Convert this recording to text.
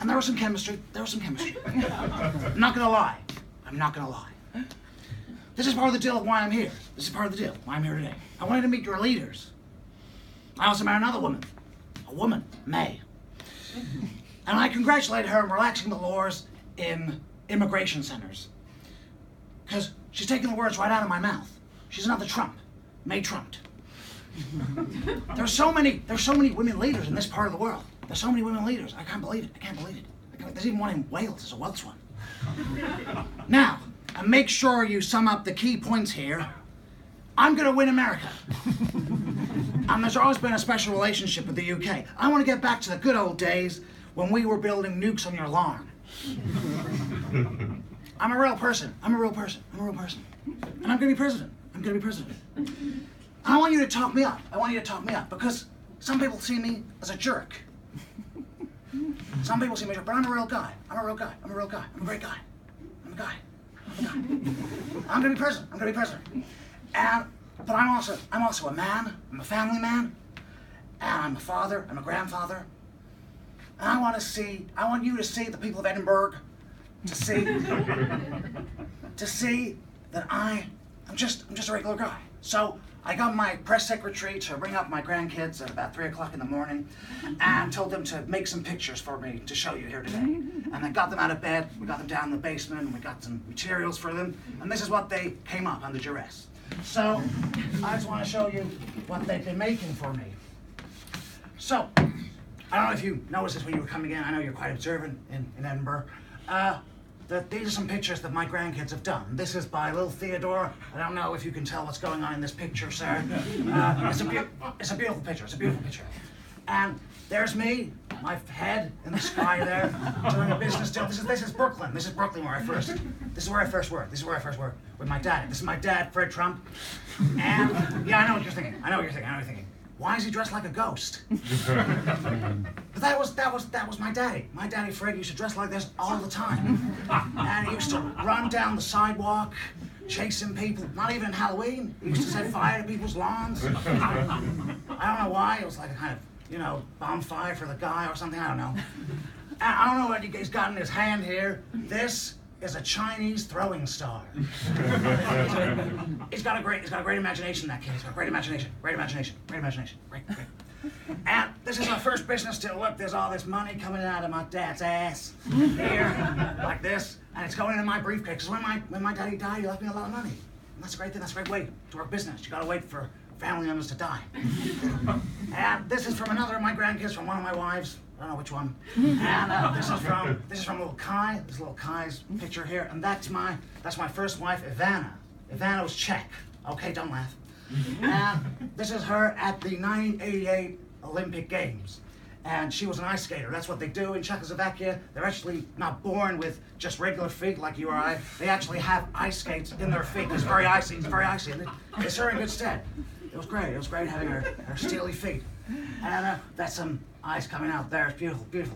And there was some chemistry. I'm not gonna lie. This is part of the deal of why I'm here. I wanted to meet your leaders. I also met another woman. A woman, May. And I congratulated her on relaxing the laws in immigration centers. Because she's taking the words right out of my mouth. She's another Trump. May Trumped. There's so many women leaders in this part of the world. I can't believe it. There's even one in Wales. There's a Welsh one. Now, and make sure you sum up the key points here. I'm going to win America. And there's always been a special relationship with the UK. I want to get back to the good old days when we were building nukes on your lawn. I'm a real person. And I'm going to be president. And I want you to talk me up. Because some people see me as a jerk. But I'm a real guy. I'm a great guy. I'm gonna be president. And but I'm also a man. I'm a family man, and I'm a father. I'm a grandfather. And I want you to see the people of Edinburgh, to see that I'm just a regular guy. So I got my press secretary to ring up my grandkids at about 3 o'clock in the morning, and told them to make some pictures for me to show you here today. And I got them out of bed, we got them down in the basement, and we got some materials for them, and this is what they came up under duress. So I just want to show you what they've been making for me. So I don't know if you noticed this when you were coming in. I know you're quite observant in Edinburgh. These are some pictures that my grandkids have done. This is by little Theodore. I don't know if you can tell what's going on in this picture, sir. It's a beautiful picture. And there's me, my head in the sky there, doing a business deal. This is Brooklyn. This is where I first worked. With my dad. This is my dad, Fred Trump. And yeah, I know what you're thinking. Why is he dressed like a ghost? But that was my daddy. My daddy Fred used to dress like this all the time. And he used to run down the sidewalk, chasing people, not even Halloween. He used to set fire to people's lawns. I don't know why, it was like a kind of, bonfire for the guy or something, I don't know. And I don't know what he's got in his hand here. This is a Chinese throwing star. He's got a great imagination, that kid. Great imagination. And this is my first business deal. Look, there's all this money coming out of my dad's ass here, like this, and it's going into my briefcase. Because when my daddy died, he left me a lot of money. And that's a great thing. That's a great way to work business. You gotta wait for family members to die. And this is from another of my grandkids, from one of my wives. I don't know which one. And this is from little Kai. This is little Kai's picture here, and that's my first wife, Ivana. Ivana was Czech. Okay, don't laugh. And this is her at the 1988 Olympic Games, and she was an ice skater. That's what they do in Czechoslovakia. They're actually not born with just regular feet like you or I. They actually have ice skates in their feet. It's very icy. It's her in good stead. It was great having her steely feet. And that's some ice coming out there. It's beautiful.